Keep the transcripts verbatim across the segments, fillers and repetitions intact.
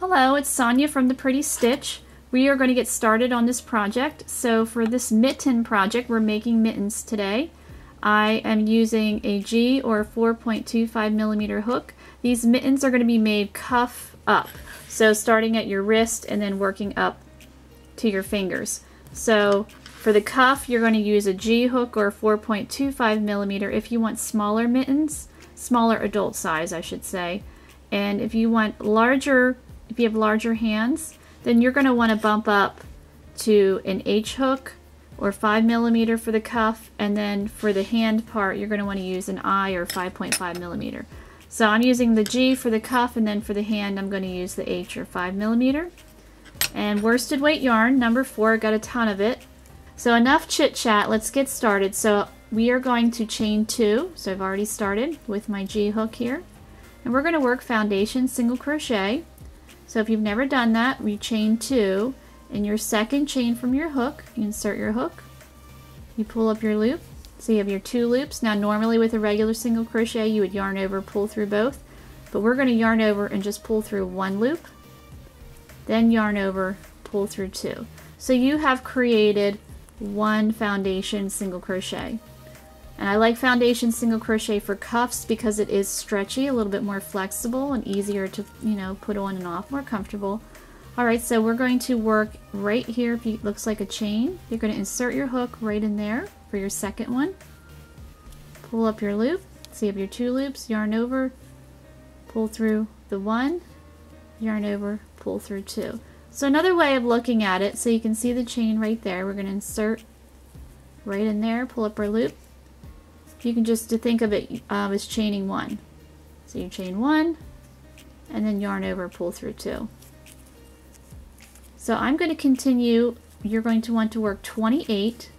Hello, it's Sonia from The Pretty Stitch. We are going to get started on this project. So for this mitten project, we're making mittens today. I am using a G or four point two five millimeter hook. These mittens are going to be made cuff up. So starting at your wrist and then working up to your fingers. So for the cuff, you're going to use a G hook or four point two five millimeter if you want smaller mittens, smaller adult size, I should say. And if you want larger, if you have larger hands, then you're going to want to bump up to an H hook or five millimeter for the cuff. And then for the hand part, you're going to want to use an I or five point five millimeter. So I'm using the G for the cuff, and then for the hand, I'm going to use the H or five millimeter. And worsted weight yarn, number four, got a ton of it. So enough chit chat, let's get started. So we are going to chain two. So I've already started with my G hook here. And we're going to work foundation single crochet. So if you've never done that, we chain two. In your second chain from your hook, you insert your hook, you pull up your loop. So you have your two loops. Now normally with a regular single crochet, you would yarn over, pull through both, but we're going to yarn over and just pull through one loop, then yarn over, pull through two. So you have created one foundation single crochet. And I like foundation single crochet for cuffs because it is stretchy, a little bit more flexible and easier to, you know, put on and off, more comfortable. All right, so we're going to work right here. If it looks like a chain, you're going to insert your hook right in there for your second one. Pull up your loop, so you have your two loops, yarn over, pull through the one, yarn over, pull through two. So another way of looking at it, so you can see the chain right there, we're going to insert right in there, pull up our loop. You can just think of it uh, as chaining one. So you chain one and then yarn over, pull through two. So I'm going to continue. You're going to want to work twenty-eight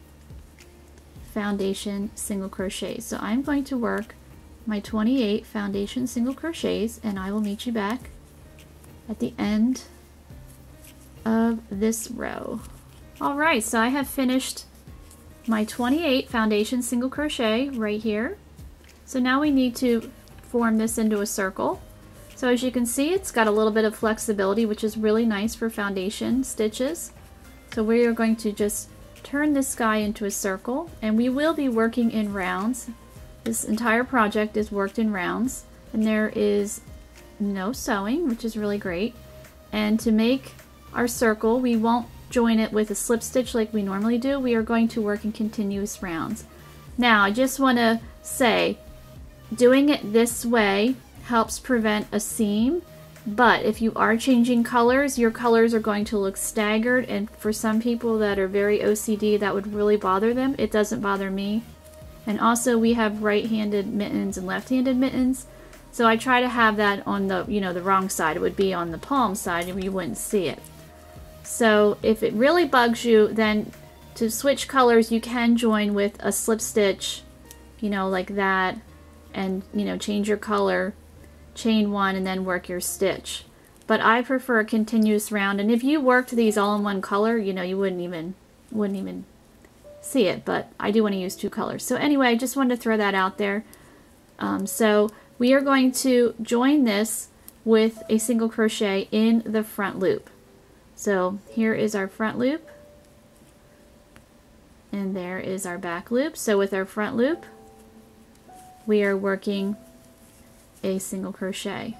foundation single crochets. So I'm going to work my twenty-eight foundation single crochets, and I will meet you back at the end of this row. All right, so I have finished my twenty-eight foundation single crochet right here. So now we need to form this into a circle. So as you can see, it's got a little bit of flexibility, which is really nice for foundation stitches. So we are going to just turn this guy into a circle, and we will be working in rounds. This entire project is worked in rounds, and there is no sewing, which is really great. And to make our circle, we won't join it with a slip stitch like we normally do. We are going to work in continuous rounds. Now, I just want to say, doing it this way helps prevent a seam, but if you are changing colors, your colors are going to look staggered, and for some people that are very O C D, that would really bother them. It doesn't bother me. And also, we have right-handed mittens and left-handed mittens, so I try to have that on the, you know, the wrong side. It would be on the palm side, and you wouldn't see it. So if it really bugs you, then to switch colors, you can join with a slip stitch, you know, like that, and, you know, change your color, chain one, and then work your stitch. But I prefer a continuous round, and if you worked these all in one color, you know, you wouldn't even, wouldn't even see it, but I do want to use two colors. So anyway, I just wanted to throw that out there. Um, so we are going to join this with a single crochet in the front loop. So here is our front loop, and there is our back loop. So with our front loop, we are working a single crochet.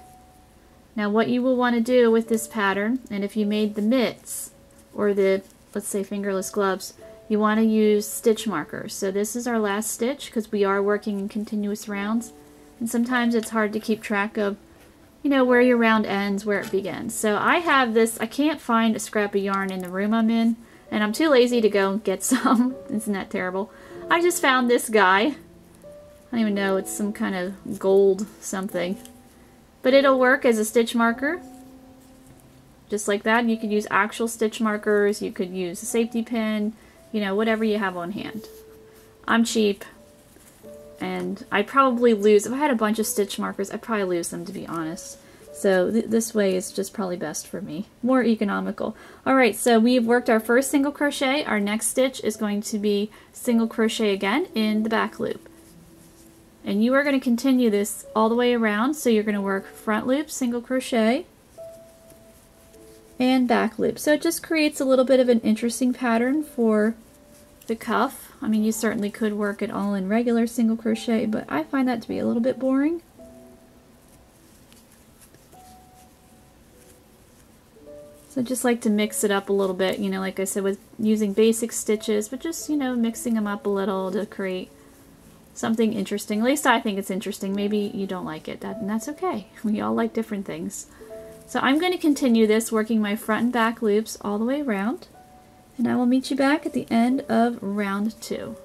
Now what you will want to do with this pattern, and if you made the mitts or the, let's say, fingerless gloves, you want to use stitch markers. So this is our last stitch because we are working in continuous rounds, and sometimes it's hard to keep track of, you know, where your round ends, where it begins. So I have this, I can't find a scrap of yarn in the room I'm in, and I'm too lazy to go and get some. Isn't that terrible? I just found this guy. I don't even know, it's some kind of gold something. But it'll work as a stitch marker, just like that. And you could use actual stitch markers, you could use a safety pin, you know, whatever you have on hand. I'm cheap. And I probably lose, if I had a bunch of stitch markers, I'd probably lose them, to be honest. So th this way is just probably best for me. More economical. Alright, so we've worked our first single crochet. Our next stitch is going to be single crochet again in the back loop. And you are going to continue this all the way around. So you're going to work front loop, single crochet, and back loop. So it just creates a little bit of an interesting pattern for the cuff. I mean, you certainly could work it all in regular single crochet, but I find that to be a little bit boring. So I just like to mix it up a little bit, you know, like I said, with using basic stitches, but just, you know, mixing them up a little to create something interesting. At least I think it's interesting. Maybe you don't like it, that, and that's okay. We all like different things. So I'm going to continue this, working my front and back loops all the way around, and I will meet you back at the end of round two.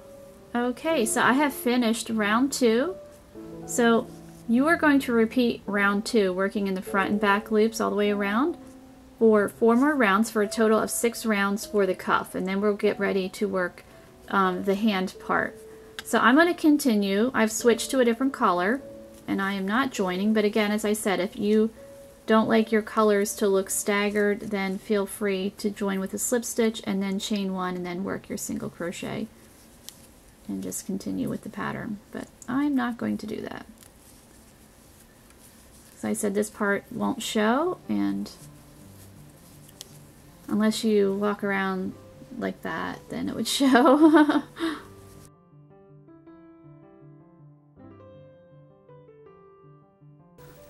Okay, so I have finished round two. So you are going to repeat round two, working in the front and back loops all the way around, for four more rounds, for a total of six rounds for the cuff, and then we'll get ready to work um, the hand part. So I'm going to continue. I've switched to a different color and I am not joining, but again, as I said, if you don't like your colors to look staggered, then feel free to join with a slip stitch and then chain one and then work your single crochet and just continue with the pattern, but I'm not going to do that. As I said, this part won't show, and unless you walk around like that, then it would show.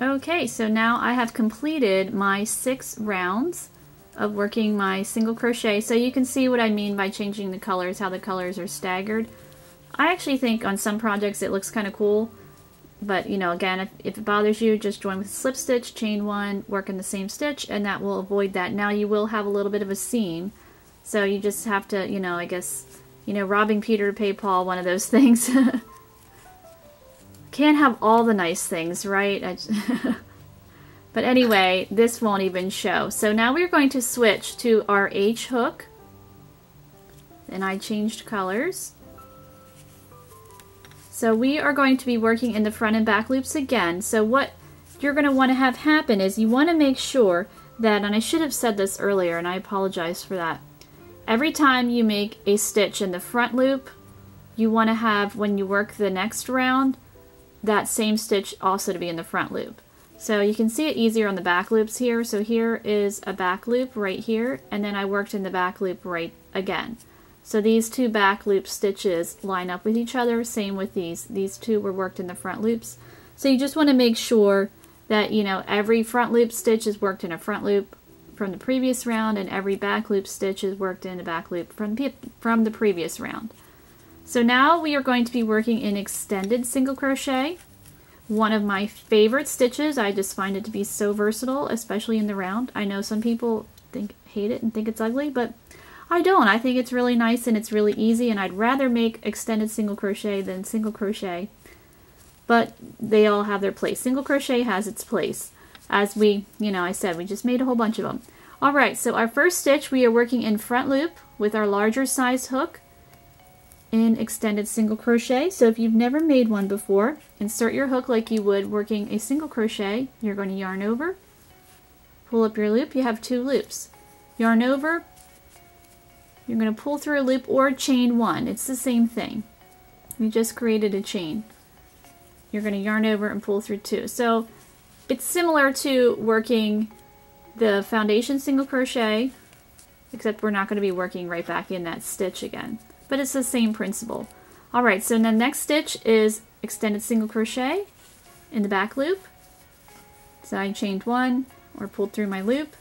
Okay, so now I have completed my six rounds of working my single crochet. So you can see what I mean by changing the colors, how the colors are staggered. I actually think on some projects it looks kind of cool, but you know, again, if, if it bothers you, just join with a slip stitch, chain one, work in the same stitch, and that will avoid that. Now you will have a little bit of a seam, so you just have to, you know, I guess, you know, robbing Peter to pay Paul, one of those things. Can't have all the nice things, right? I just but anyway, this won't even show. So now we're going to switch to our H hook, and I changed colors. So we are going to be working in the front and back loops again. So what you're going to want to have happen is you want to make sure that, and I should have said this earlier and I apologize for that, every time you make a stitch in the front loop, you want to have, when you work the next round, that same stitch also to be in the front loop. So you can see it easier on the back loops here. So here is a back loop right here, and then I worked in the back loop right again. So these two back loop stitches line up with each other, same with these. These two were worked in the front loops. So you just want to make sure that, you know, every front loop stitch is worked in a front loop from the previous round, and every back loop stitch is worked in a back loop from, from the previous round. So now we are going to be working in extended single crochet, one of my favorite stitches. I just find it to be so versatile, especially in the round. I know some people think hate it and think it's ugly, but I don't. I think it's really nice and it's really easy, and I'd rather make extended single crochet than single crochet, but they all have their place. Single crochet has its place, as we, you know, I said, we just made a whole bunch of them. All right, so our first stitch, we are working in front loop with our larger size hook in extended single crochet. So if you've never made one before, insert your hook like you would working a single crochet. You're going to yarn over, pull up your loop. You have two loops. Yarn over, you're going to pull through a loop or chain one. It's the same thing. We just created a chain. You're going to yarn over and pull through two. So it's similar to working the foundation single crochet, except we're not going to be working right back in that stitch again, but it's the same principle. All right, so the next stitch is extended single crochet in the back loop. So I chained one or pulled through my loop,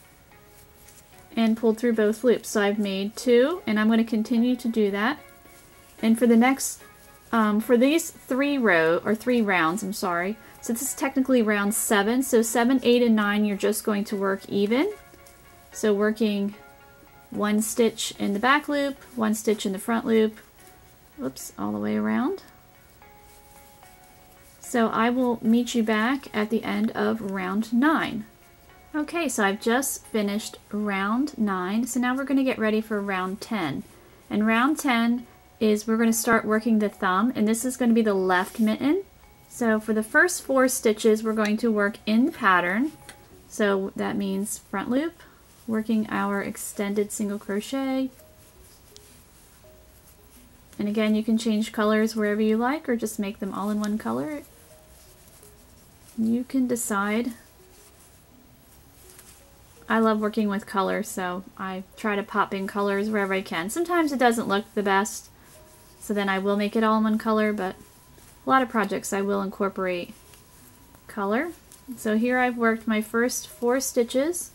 and pulled through both loops. So I've made two, and I'm going to continue to do that. And for the next, um, for these three row or three rounds, I'm sorry. So this is technically round seven. So seven, eight, and nine, you're just going to work even. So working one stitch in the back loop, one stitch in the front loop. Whoops, all the way around. So I will meet you back at the end of round nine. Okay, so I've just finished round nine, so now we're going to get ready for round ten. And round ten is we're going to start working the thumb, and this is going to be the left mitten. So for the first four stitches, we're going to work in pattern. So that means front loop, working our extended single crochet. And again, you can change colors wherever you like, or just make them all in one color. You can decide. I love working with color, so I try to pop in colors wherever I can. Sometimes it doesn't look the best, so then I will make it all in one color, but a lot of projects I will incorporate color. So here I've worked my first four stitches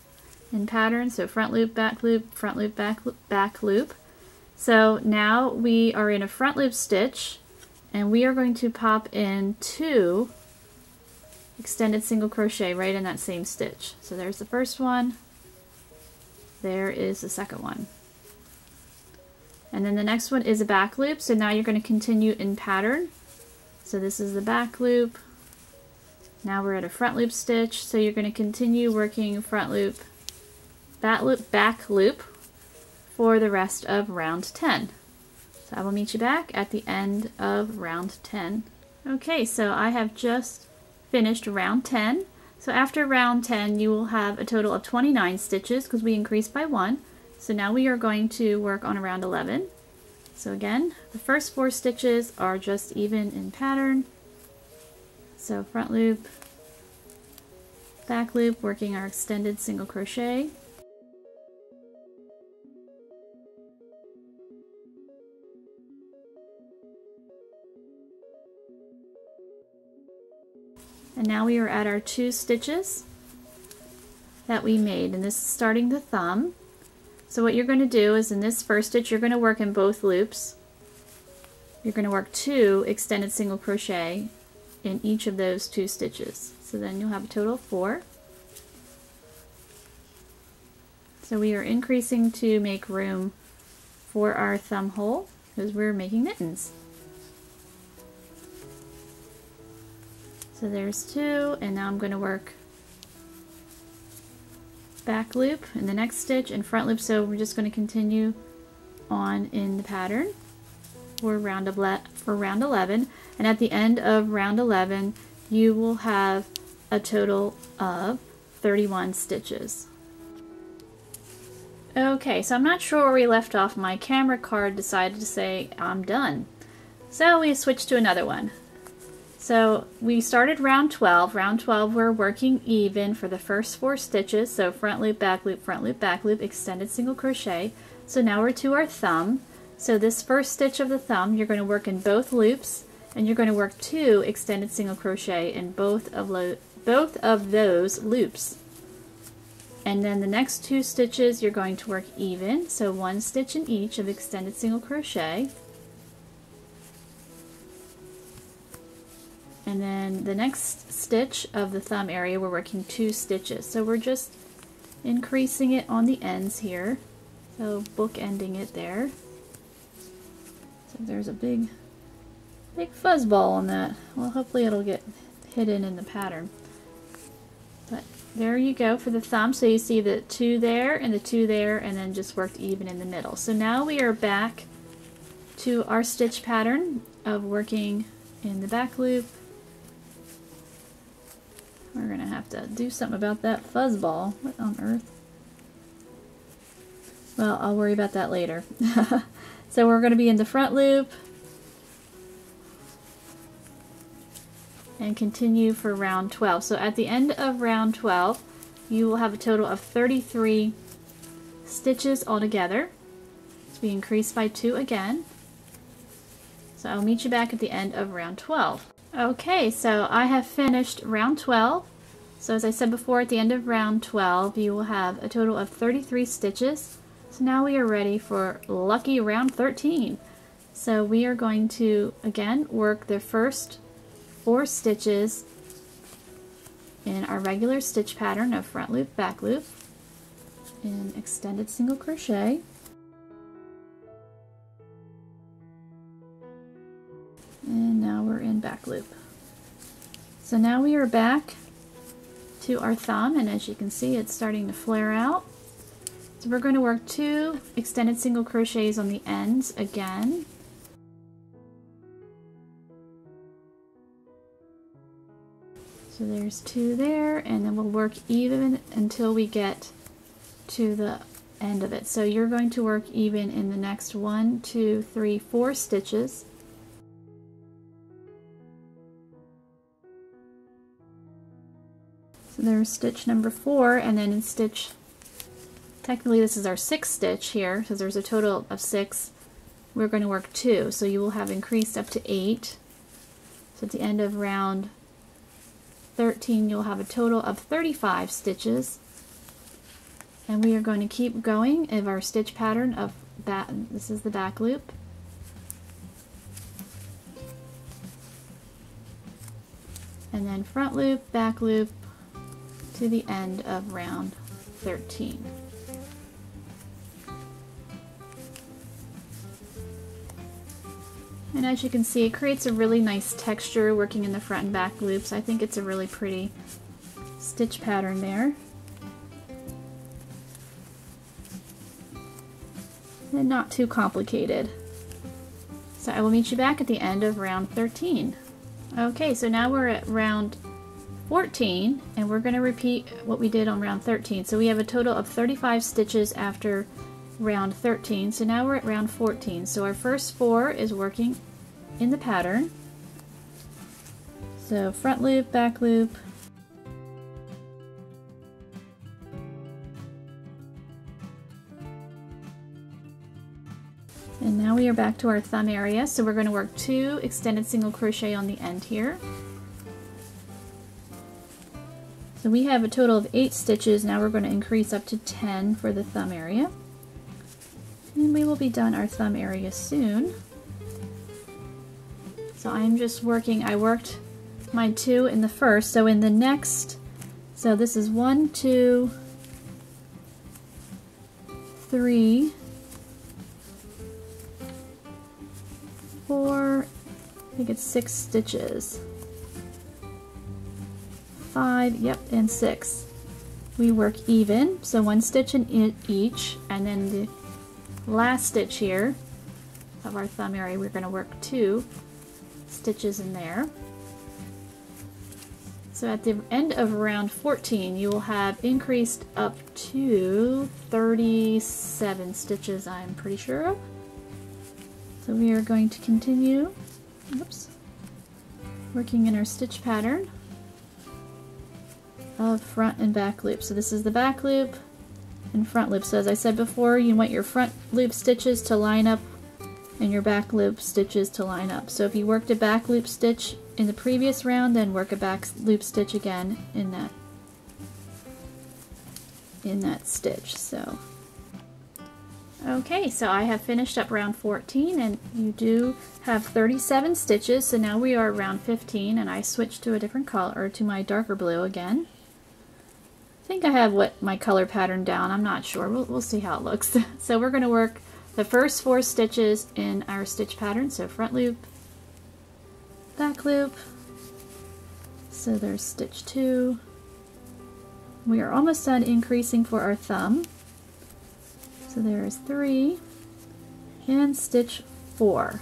in pattern, so front loop, back loop, front loop, back loop, back loop. So now we are in a front loop stitch, and we are going to pop in two extended single crochet right in that same stitch. So there's the first one, there is the second one. And then the next one is a back loop, so now you're going to continue in pattern. So this is the back loop, now we're at a front loop stitch, so you're going to continue working front loop, back loop, back loop for the rest of round ten. So I will meet you back at the end of round ten. Okay, so I have just finished round ten. So after round ten you will have a total of twenty-nine stitches because we increased by one. So now we are going to work on round eleven. So again, the first four stitches are just even in pattern. So front loop, back loop, working our extended single crochet. And now we are at our two stitches that we made, and this is starting the thumb. So what you're going to do is in this first stitch you're going to work in both loops. You're going to work two extended single crochet in each of those two stitches. So then you'll have a total of four. So we are increasing to make room for our thumb hole because we're making mittens. So there's two, and now I'm going to work back loop in the next stitch and front loop, so we're just going to continue on in the pattern for round eleven. And at the end of round eleven you will have a total of thirty-one stitches. Okay, so I'm not sure where we left off. My camera card decided to say I'm done, so we switched to another one. So we started round twelve. Round twelve we're working even for the first four stitches, so front loop, back loop, front loop, back loop, extended single crochet. So now we're to our thumb. So this first stitch of the thumb you're going to work in both loops, and you're going to work two extended single crochet in both of lo both of those loops. And then the next two stitches you're going to work even, so one stitch in each of extended single crochet. And then the next stitch of the thumb area we're working two stitches, so we're just increasing it on the ends here, so bookending it there. So there's a big big fuzz ball on that. Well, hopefully it'll get hidden in the pattern, but there you go for the thumb. So you see the two there and the two there, and then just worked even in the middle. So now we are back to our stitch pattern of working in the back loop. We're gonna have to do something about that fuzz ball. What on earth? Well, I'll worry about that later. So we're gonna be in the front loop and continue for round twelve. So at the end of round twelve you will have a total of thirty-three stitches altogether. So we increase by two again. So I'll meet you back at the end of round twelve. Okay, so I have finished round twelve. So as I said before, at the end of round twelve you will have a total of thirty-three stitches. So now we are ready for lucky round thirteen. So we are going to again work the first four stitches in our regular stitch pattern of front loop, back loop, and extended single crochet. And now we're in back loop. So now we are back to our thumb, and as you can see it's starting to flare out. So we're going to work two extended single crochets on the ends again. So there's two there, and then we'll work even until we get to the end of it. So you're going to work even in the next one, two, three, four stitches. So there's stitch number four, and then in stitch technically this is our sixth stitch here, so there's a total of six. We're going to work two, so you will have increased up to eight. So at the end of round thirteen, you'll have a total of thirty-five stitches. And we are going to keep going of our stitch pattern of that. This is the back loop. And then front loop, back loop to the end of round thirteen. And as you can see, it creates a really nice texture working in the front and back loops. I think it's a really pretty stitch pattern there. And not too complicated. So I will meet you back at the end of round thirteen. Okay, so now we're at round fourteen, and we're going to repeat what we did on round thirteen. So we have a total of thirty-five stitches after round thirteen. So now we're at round fourteen. So our first four is working in the pattern. So front loop, back loop, and now we are back to our thumb area. So we're going to work two extended single crochet on the end here. So we have a total of eight stitches. Now we're going to increase up to ten for the thumb area. And we will be done our thumb area soon. So I'm just working, I worked my two in the first, so in the next, so this is one, two, three, four, I think it's six stitches, five, yep, and six. We work even, so one stitch in each, and then the last stitch here of our thumb area, we're going to work two stitches in there. So at the end of round fourteen, you will have increased up to thirty-seven stitches, I'm pretty sure of. So we are going to continue, oops, working in our stitch pattern of front and back loop. So this is the back loop and front loop. So as I said before, you want your front loop stitches to line up and your back loop stitches to line up. So if you worked a back loop stitch in the previous round, then work a back loop stitch again in that in that stitch. So okay, so I have finished up round fourteen, and you do have thirty-seven stitches. So now we are round fifteen, and I switched to a different color, or to my darker blue again. I think I have what my color pattern down. I'm not sure. We'll, we'll see how it looks. So we're going to work the first four stitches in our stitch pattern. So front loop, back loop. So there's stitch two. We are almost done increasing for our thumb. So there is three and stitch four.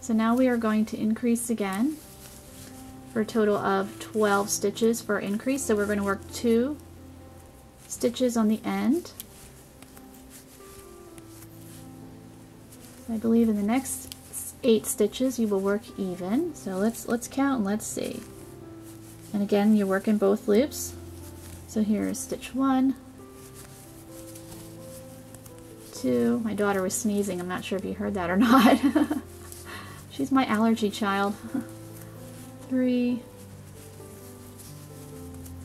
So now we are going to increase again for a total of twelve stitches for our increase. So we're going to work two stitches on the end. I believe in the next eight stitches you will work even. So let's let's count and let's see. And again, you work in both loops. So here is stitch one, two. My daughter was sneezing. I'm not sure if you heard that or not. She's my allergy child. Three,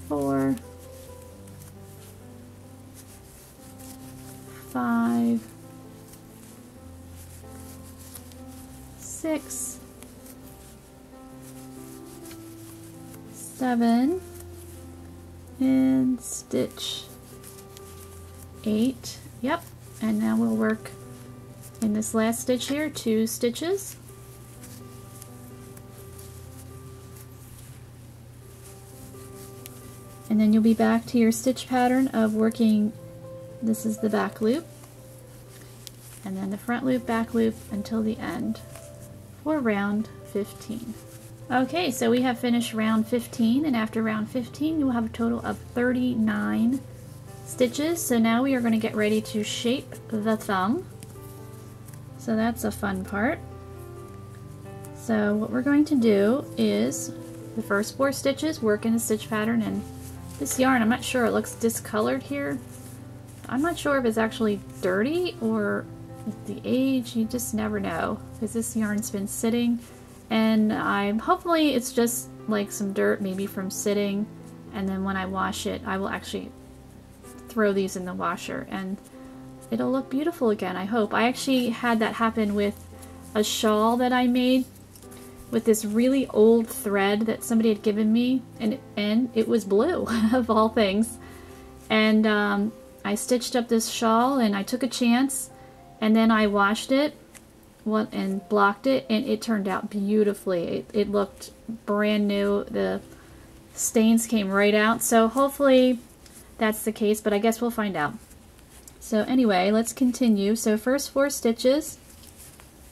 four, five, six, seven, and stitch eight. Yep, and now we'll work in this last stitch here, two stitches. And then you'll be back to your stitch pattern of working, this is the back loop, and then the front loop, back loop until the end for round fifteen. Okay, so we have finished round fifteen, and after round fifteen you will have a total of thirty-nine stitches. So now we are going to get ready to shape the thumb. So that's a fun part. So what we're going to do is the first four stitches work in a stitch pattern, and this yarn, I'm not sure, it looks discolored here. I'm not sure if it's actually dirty or the age, you just never know, because this yarn's been sitting, and I'm hopefully it's just like some dirt maybe from sitting, and then when I wash it I will actually throw these in the washer and it'll look beautiful again, I hope. I actually had that happen with a shawl that I made with this really old thread that somebody had given me, and, and it was blue, of all things. And um, I stitched up this shawl and I took a chance, and then I washed it and blocked it, and it turned out beautifully. It, it looked brand new. The stains came right out, so hopefully that's the case, but I guess we'll find out. So anyway, let's continue. So first four stitches,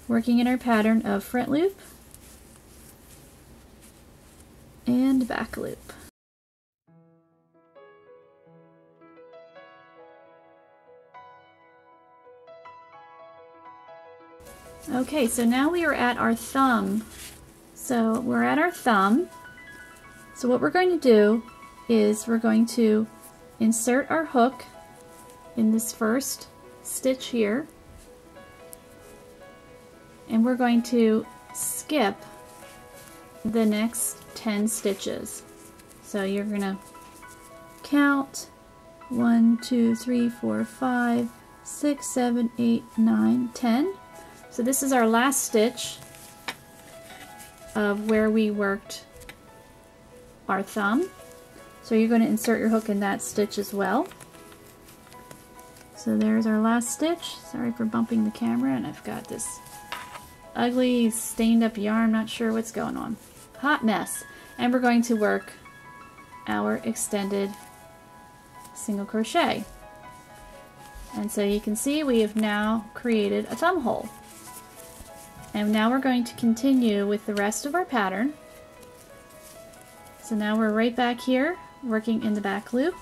working in our pattern of front loop and back loop. Okay, so now we are at our thumb. So we're at our thumb. So what we're going to do is we're going to insert our hook in this first stitch here, and we're going to skip the next ten stitches. So you're gonna count one, two, three, four, five, six, seven, eight, nine, ten. So this is our last stitch of where we worked our thumb. So you're going to insert your hook in that stitch as well. So there's our last stitch. Sorry for bumping the camera, and I've got this ugly stained up yarn, not sure what's going on. Hot mess. And we're going to work our extended single crochet. And so you can see we have now created a thumb hole. And now we're going to continue with the rest of our pattern. So now we're right back here, working in the back loop.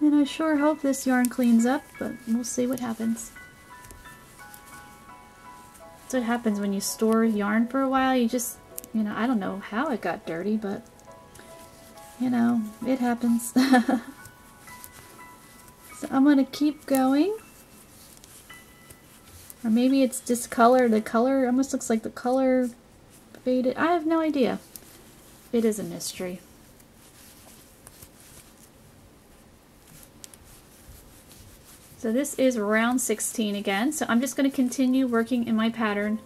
And I sure hope this yarn cleans up, but we'll see what happens. That's what happens when you store yarn for a while. You just, you know, I don't know how it got dirty, but, you know, it happens. So I'm going to keep going. Or maybe it's discolored. The color almost looks like the color faded. I have no idea. It is a mystery. So this is round sixteen again. So I'm just going to continue working in my pattern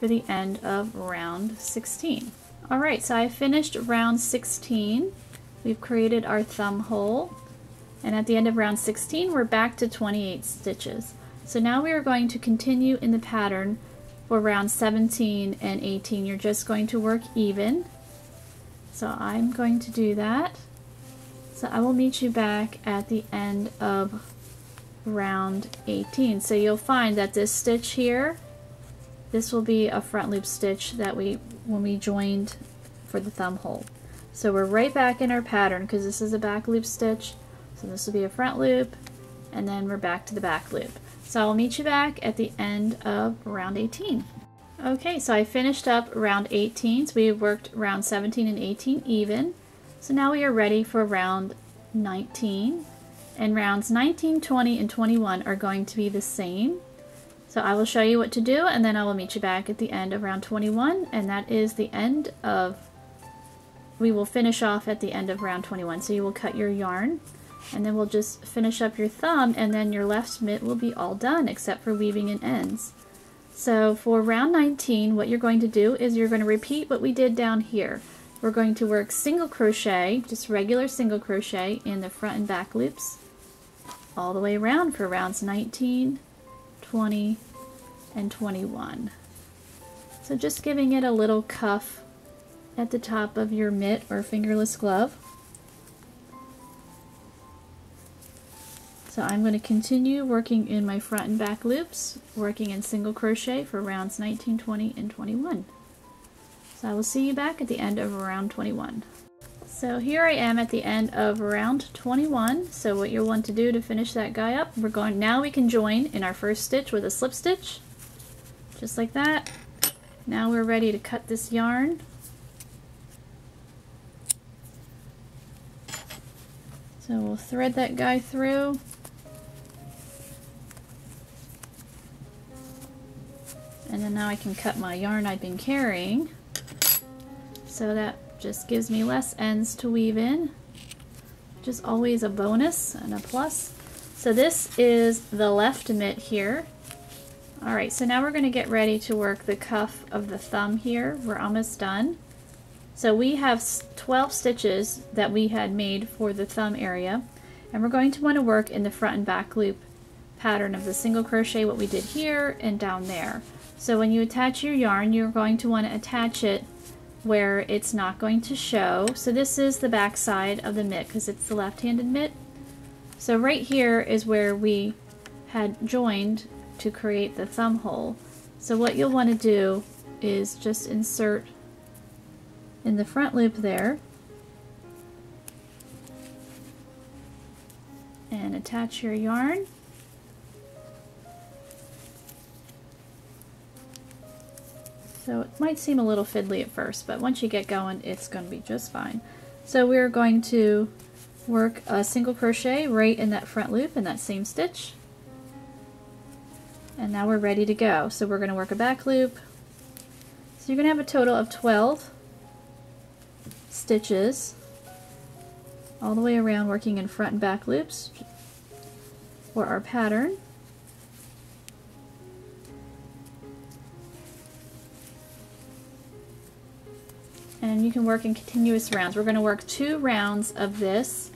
for the end of round sixteen. Alright, so I finished round sixteen. We've created our thumb hole. And at the end of round sixteen, we're back to twenty-eight stitches. So now we are going to continue in the pattern for round seventeen and eighteen. You're just going to work even. So I'm going to do that. So I will meet you back at the end of round eighteen. So you'll find that this stitch here, this will be a front loop stitch that we, when we joined for the thumb hole. So we're right back in our pattern because this is a back loop stitch. So this will be a front loop, and then we're back to the back loop. So I'll meet you back at the end of round eighteen. Okay, so I finished up round eighteen. So we worked round seventeen and eighteen even. So now we are ready for round nineteen. And rounds nineteen, twenty, and twenty-one are going to be the same. So I will show you what to do, and then I will meet you back at the end of round twenty-one, and that is the end of, we will finish off at the end of round twenty-one. So you will cut your yarn, and then we'll just finish up your thumb, and then your left mitt will be all done except for weaving in ends. So for round nineteen, what you're going to do is you're going to repeat what we did down here. We're going to work single crochet, just regular single crochet in the front and back loops all the way around for rounds nineteen, twenty, and twenty-one. So just giving it a little cuff at the top of your mitt or fingerless glove. So I'm going to continue working in my front and back loops, working in single crochet for rounds nineteen, twenty, and twenty-one. So I will see you back at the end of round twenty-one. So here I am at the end of round twenty-one. So what you'll want to do to finish that guy up, we're going, now we can join in our first stitch with a slip stitch, just like that. Now we're ready to cut this yarn. So we'll thread that guy through. And then now I can cut my yarn I've been carrying. So that just gives me less ends to weave in. Just always a bonus and a plus. So this is the left mitt here. All right, so now we're going to get ready to work the cuff of the thumb here. We're almost done. So we have twelve stitches that we had made for the thumb area, and we're going to want to work in the front and back loop pattern of the single crochet, what we did here and down there. So when you attach your yarn, you're going to want to attach it where it's not going to show. So this is the back side of the mitt because it's the left-handed mitt. So right here is where we had joined to create the thumb hole. So what you'll want to do is just insert in the front loop there and attach your yarn. So it might seem a little fiddly at first, but once you get going, it's going to be just fine. So we're going to work a single crochet right in that front loop in that same stitch. And now we're ready to go. So we're going to work a back loop. So you're going to have a total of twelve stitches all the way around, working in front and back loops for our pattern. And you can work in continuous rounds. We're going to work two rounds of this.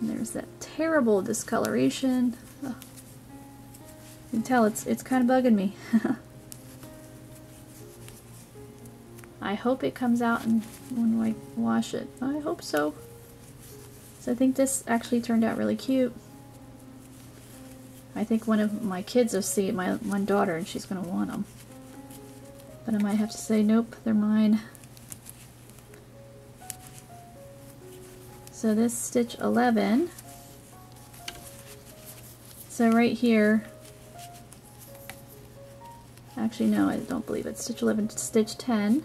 And there's that terrible discoloration. Oh. You can tell it's, it's kind of bugging me. I hope it comes out and when I wash it. I hope so. So I think this actually turned out really cute. I think one of my kids will see it, my one daughter, and she's going to want them. But I might have to say, nope, they're mine. So this stitch eleven. So right here, actually no, I don't believe it's stitch eleven, stitch ten.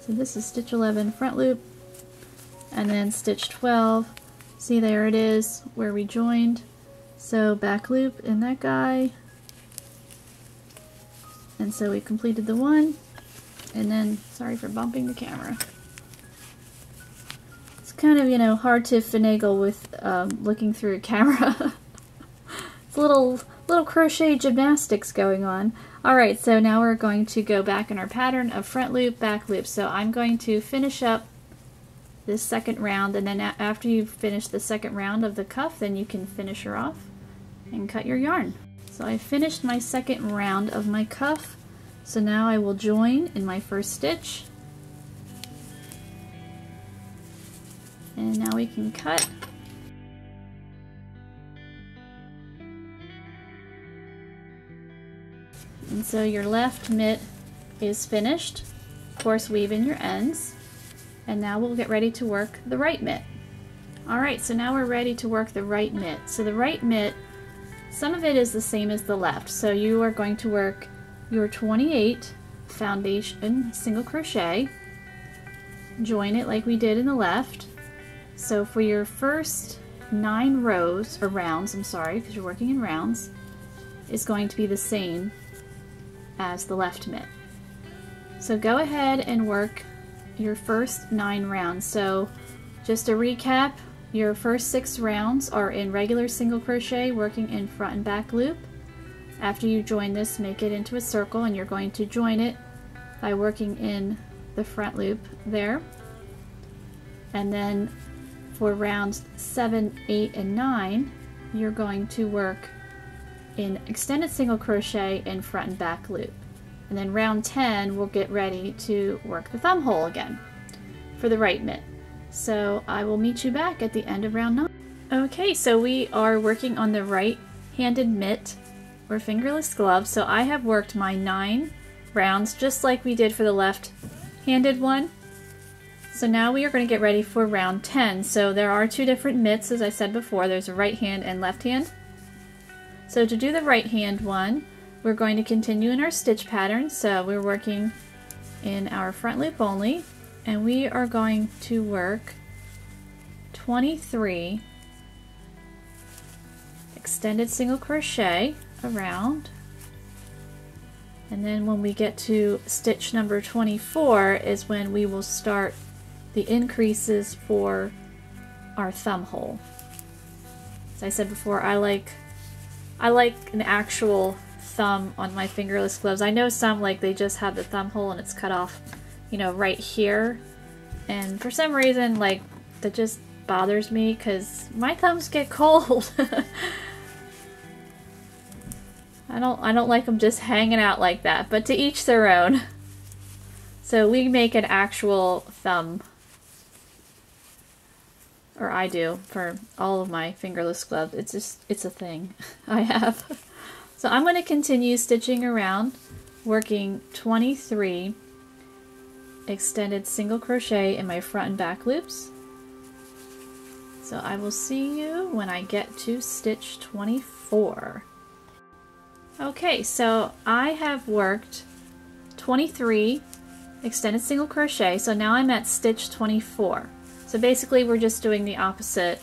So this is stitch eleven front loop, and then stitch twelve. See, there it is where we joined. So back loop in that guy, and so we completed the one. And then, sorry for bumping the camera. Kind of, you know, hard to finagle with um, looking through a camera. It's a little, little crochet gymnastics going on. Alright, so now we're going to go back in our pattern of front loop, back loop. So I'm going to finish up this second round, and then after you've finished the second round of the cuff, then you can finish her off and cut your yarn. So I finished my second round of my cuff, so now I will join in my first stitch. And now we can cut. And so your left mitt is finished. Of course, weave in your ends. And now we'll get ready to work the right mitt. Alright, so now we're ready to work the right mitt. So the right mitt, some of it is the same as the left. So you are going to work your twenty-eight foundation single crochet, join it like we did in the left. So for your first nine rows, or rounds, I'm sorry, because you're working in rounds, is going to be the same as the left mitt. So go ahead and work your first nine rounds. So just to recap, your first six rounds are in regular single crochet, working in front and back loop. After you join this, make it into a circle, and you're going to join it by working in the front loop there. And then for rounds seven, eight, and nine, you're going to work in extended single crochet in front and back loop. And then round ten, we'll get ready to work the thumb hole again for the right mitt. So I will meet you back at the end of round nine. Okay, so we are working on the right-handed mitt or fingerless glove. So I have worked my nine rounds just like we did for the left-handed one. So now we are going to get ready for round ten. So there are two different mitts, as I said before. There's a right hand and left hand. So to do the right hand one, we're going to continue in our stitch pattern. So we're working in our front loop only, and we are going to work twenty-three extended single crochet around, and then when we get to stitch number twenty-four is when we will start the increases for our thumb hole. As I said before, I like I like an actual thumb on my fingerless gloves. I know some, like, they just have the thumb hole and it's cut off, you know, right here, and for some reason, like, that just bothers me because my thumbs get cold. I don't I don't like them just hanging out like that, but to each their own. So we make an actual thumb, or I do, for all of my fingerless gloves. It's just, it's a thing I have. So I'm going to continue stitching around, working twenty-three extended single crochet in my front and back loops. So I will see you when I get to stitch twenty-four. Okay, so I have worked twenty-three extended single crochet, so now I'm at stitch twenty-four. So basically we're just doing the opposite,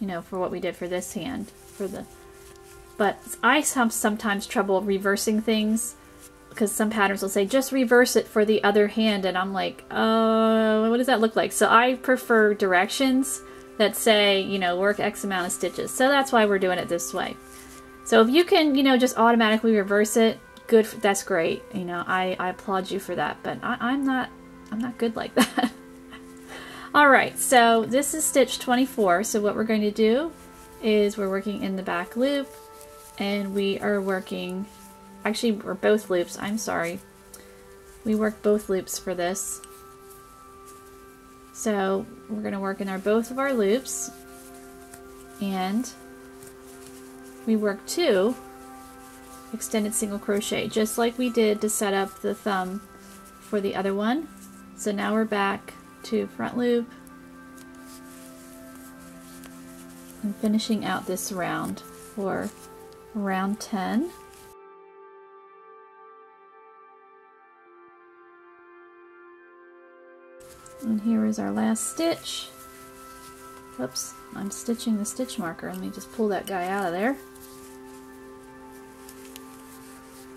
you know, for what we did for this hand, for the, but I have sometimes trouble reversing things because some patterns will say just reverse it for the other hand, and I'm like, oh, what does that look like? So I prefer directions that say, you know, work X amount of stitches. So that's why we're doing it this way. So if you can, you know, just automatically reverse it, good, that's great. You know, I, I applaud you for that, but I, I'm not, I'm not good like that. Alright, so this is stitch twenty-four, so what we're going to do is we're working in the back loop, and we are working, actually we're both loops, I'm sorry. We work both loops for this. So we're going to work in our both of our loops, and we work two extended single crochet, just like we did to set up the thumb for the other one. So now we're back to front loop and finishing out this round for round ten. And here is our last stitch. Oops, I'm stitching the stitch marker. Let me just pull that guy out of there.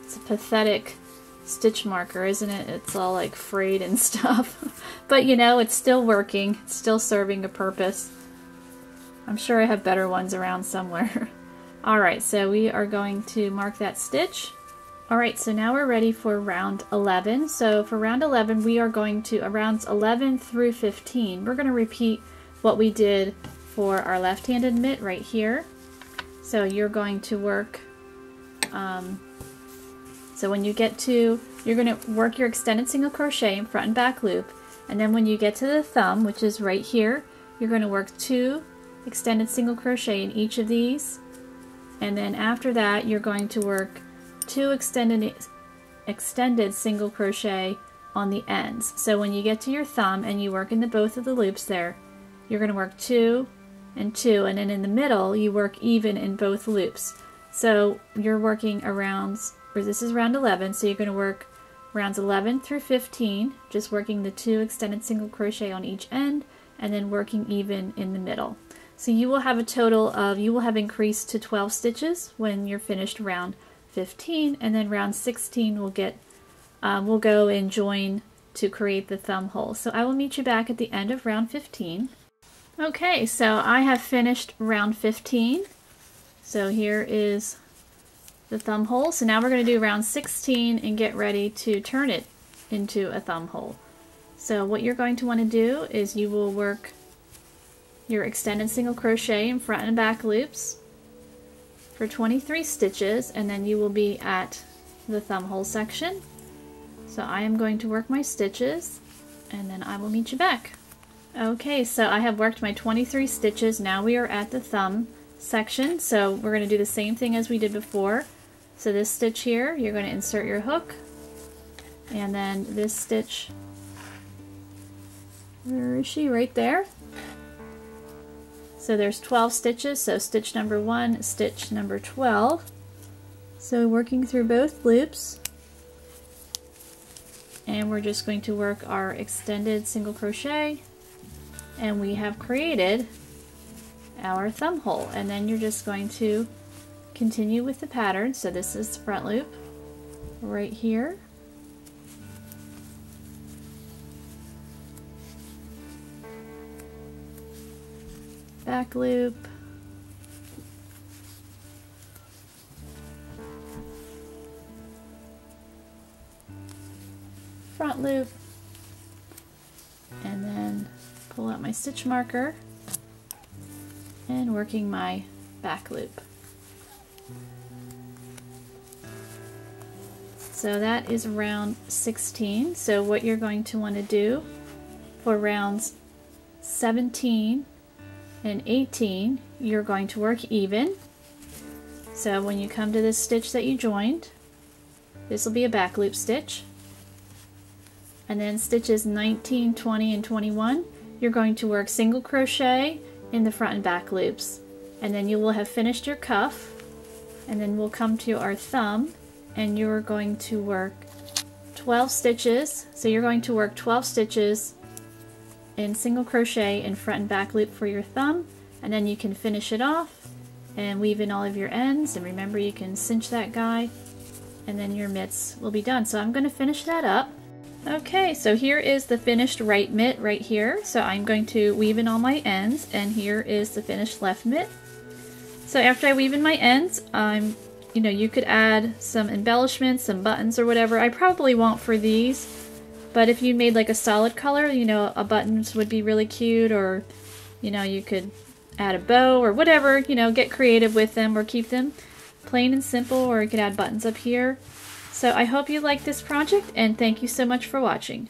It's a pathetic stitch marker, isn't it? It's all like frayed and stuff. But you know, it's still working. It's still serving a purpose. I'm sure I have better ones around somewhere. Alright, so we are going to mark that stitch. Alright, so now we're ready for round eleven. So for round eleven, we are going to, rounds eleven through fifteen, we're going to repeat what we did for our left-handed mitt right here. So you're going to work, um, so when you get to, you're going to work your extended single crochet in front and back loop, and then when you get to the thumb, which is right here, you're going to work two extended single crochet in each of these, and then after that you're going to work two extended extended single crochet on the ends. So when you get to your thumb and you work in the both of the loops there, you're going to work two and two, and then in the middle you work even in both loops. So you're working around, or this is round eleven, so you're going to work rounds eleven through fifteen, just working the two extended single crochet on each end and then working even in the middle. So you will have a total of, you will have increased to twelve stitches when you're finished round fifteen, and then round sixteen we'll get, um, we'll go and join to create the thumb hole. So I will meet you back at the end of round fifteen. Okay, so I have finished round fifteen. So here is the thumb hole. So now we're going to do round sixteen and get ready to turn it into a thumb hole. So what you're going to want to do is you will work your extended single crochet in front and back loops for twenty-three stitches, and then you will be at the thumb hole section. So I am going to work my stitches and then I will meet you back. Okay, so I have worked my twenty-three stitches. Now we are at the thumb section. So we're going to do the same thing as we did before. So this stitch here, you're going to insert your hook, and then this stitch, where is she? Right there. So there's twelve stitches, so stitch number one, stitch number twelve. So working through both loops, and we're just going to work our extended single crochet, and we have created our thumb hole, and then you're just going to continue with the pattern. So this is the front loop right here. Back loop. Front loop. And then pull out my stitch marker and working my back loop. So that is round sixteen. So what you're going to want to do for rounds seventeen and eighteen, you're going to work even. So when you come to this stitch that you joined, this will be a back loop stitch. And then stitches nineteen, twenty, and twenty-one, you're going to work single crochet in the front and back loops. And then you will have finished your cuff. And then we'll come to our thumb, and you're going to work twelve stitches. So you're going to work twelve stitches in single crochet in front and back loop for your thumb, and then you can finish it off and weave in all of your ends. And remember, you can cinch that guy, and then your mitts will be done. So I'm going to finish that up. Okay, so here is the finished right mitt right here. So I'm going to weave in all my ends, and here is the finished left mitt. So after I weave in my ends, I'm you know, you could add some embellishments, some buttons or whatever. I probably won't for these, but if you made like a solid color, you know, a buttons would be really cute, or, you know, you could add a bow or whatever, you know, get creative with them or keep them plain and simple, or you could add buttons up here. So I hope you like this project, and thank you so much for watching.